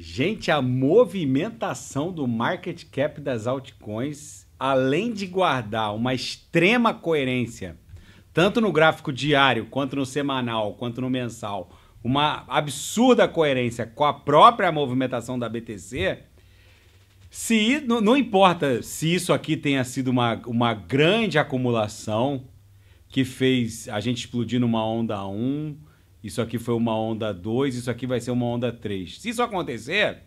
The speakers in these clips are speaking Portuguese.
Gente, a movimentação do market cap das altcoins, além de guardar uma extrema coerência, tanto no gráfico diário, quanto no semanal, quanto no mensal, uma absurda coerência com a própria movimentação da BTC, se, não importa se isso aqui tenha sido uma grande acumulação que fez a gente explodir numa onda 1, isso aqui foi uma onda 2, isso aqui vai ser uma onda 3. Se isso acontecer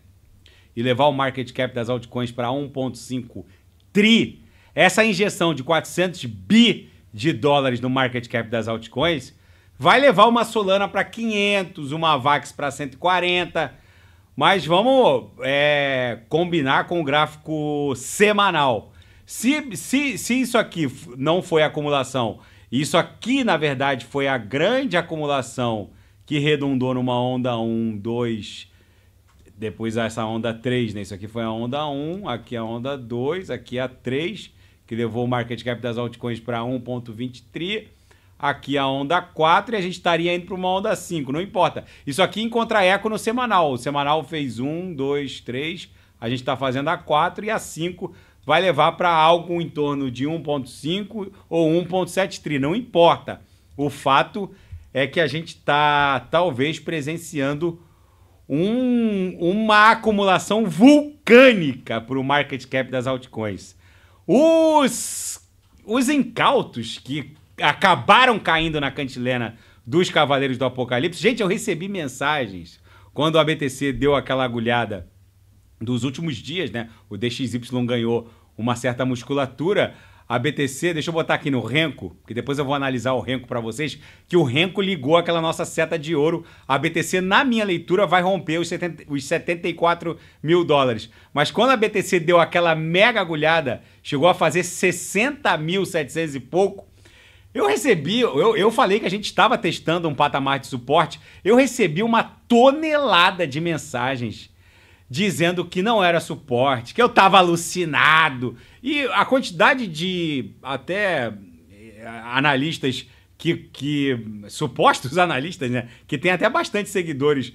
e levar o market cap das altcoins para 1,5 tri, essa injeção de 400 bi de dólares no market cap das altcoins vai levar uma Solana para 500, uma Avax para 140, mas vamos combinar com o gráfico semanal. Se isso aqui não foi acumulação, isso aqui, na verdade, foi a grande acumulação que redundou numa onda 1, 2, depois essa onda 3, né? Isso aqui foi a onda 1, aqui a onda 2, aqui a 3, que levou o market cap das altcoins para 1,20 tri, aqui a onda 4 e a gente estaria indo para uma onda 5, não importa. Isso aqui encontra eco no semanal. O semanal fez 1, 2, 3, a gente está fazendo a 4 e a 5... vai levar para algo em torno de 1,5 ou 1,7 tri, não importa. O fato é que a gente está, talvez, presenciando uma acumulação vulcânica para o market cap das altcoins. Os incautos que acabaram caindo na cantilena dos Cavaleiros do Apocalipse... Gente, eu recebi mensagens quando a BTC deu aquela agulhada dos últimos dias, né? O DXY ganhou uma certa musculatura. A BTC, deixa eu botar aqui no Renko, que depois eu vou analisar o Renko para vocês, que o Renko ligou aquela nossa seta de ouro. A BTC, na minha leitura, vai romper os 74 mil dólares. Mas quando a BTC deu aquela mega agulhada, chegou a fazer 60.700 e pouco, eu recebi, eu falei que a gente estava testando um patamar de suporte, eu recebi uma tonelada de mensagens dizendo que não era suporte, que eu estava alucinado. E a quantidade de até analistas supostos analistas, né? Que tem até bastante seguidores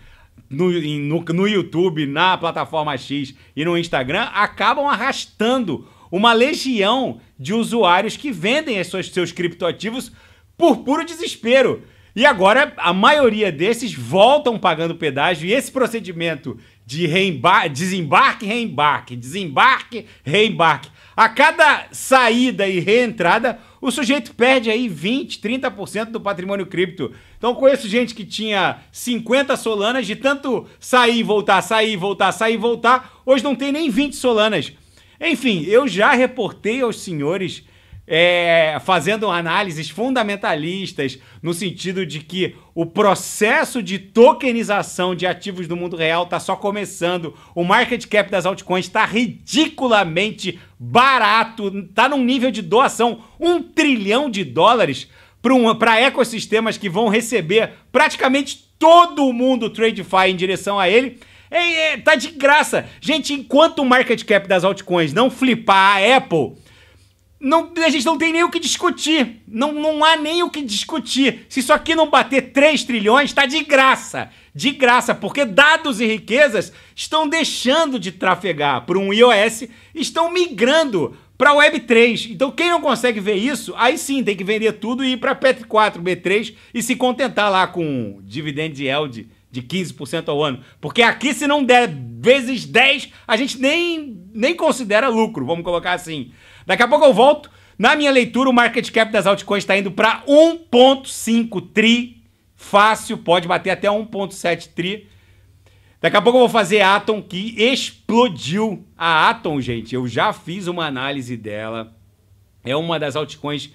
no YouTube, na Plataforma X e no Instagram, acabam arrastando uma legião de usuários que vendem seus criptoativos por puro desespero. E agora a maioria desses voltam pagando pedágio e esse procedimento de desembarque, reembarque, desembarque, reembarque. A cada saída e reentrada, o sujeito perde aí 20%, 30% do patrimônio cripto. Então conheço gente que tinha 50 solanas, de tanto sair, voltar, sair, voltar, sair, voltar, hoje não tem nem 20 solanas. Enfim, eu já reportei aos senhores... fazendo análises fundamentalistas no sentido de que o processo de tokenização de ativos do mundo real está só começando, o market cap das altcoins está ridiculamente barato, está num nível de doação $1 trilhão para ecossistemas que vão receber praticamente todo mundo o TradeFi em direção a ele. Tá de graça. Gente, enquanto o market cap das altcoins não flipar a Apple... a gente não tem nem o que discutir, não há nem o que discutir. Se isso aqui não bater 3 trilhões, tá de graça, porque dados e riquezas estão deixando de trafegar por um iOS, estão migrando para o Web3. Então quem não consegue ver isso, aí sim tem que vender tudo e ir para PETR4, B3 e se contentar lá com dividend yield de 15% ao ano. Porque aqui se não der vezes 10, a gente nem considera lucro, vamos colocar assim. Daqui a pouco eu volto. Na minha leitura, o market cap das altcoins está indo para 1,5 tri. Fácil, pode bater até 1,7 tri. Daqui a pouco eu vou fazer a Atom, que explodiu. A Atom, gente, eu já fiz uma análise dela. É uma das altcoins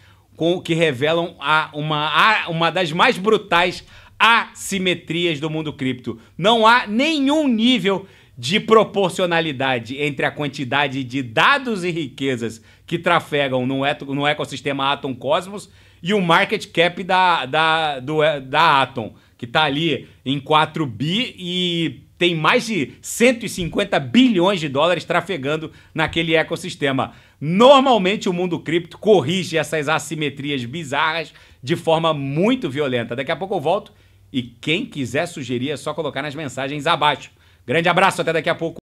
que revelam uma das mais brutais assimetrias do mundo cripto. Não há nenhum nível de proporcionalidade entre a quantidade de dados e riquezas que trafegam no ecossistema Atom Cosmos e o market cap da Atom, que está ali em 4 bi e tem mais de 150 bilhões de dólares trafegando naquele ecossistema. Normalmente o mundo cripto corrige essas assimetrias bizarras de forma muito violenta. Daqui a pouco eu volto e quem quiser sugerir é só colocar nas mensagens abaixo. Grande abraço, até daqui a pouco.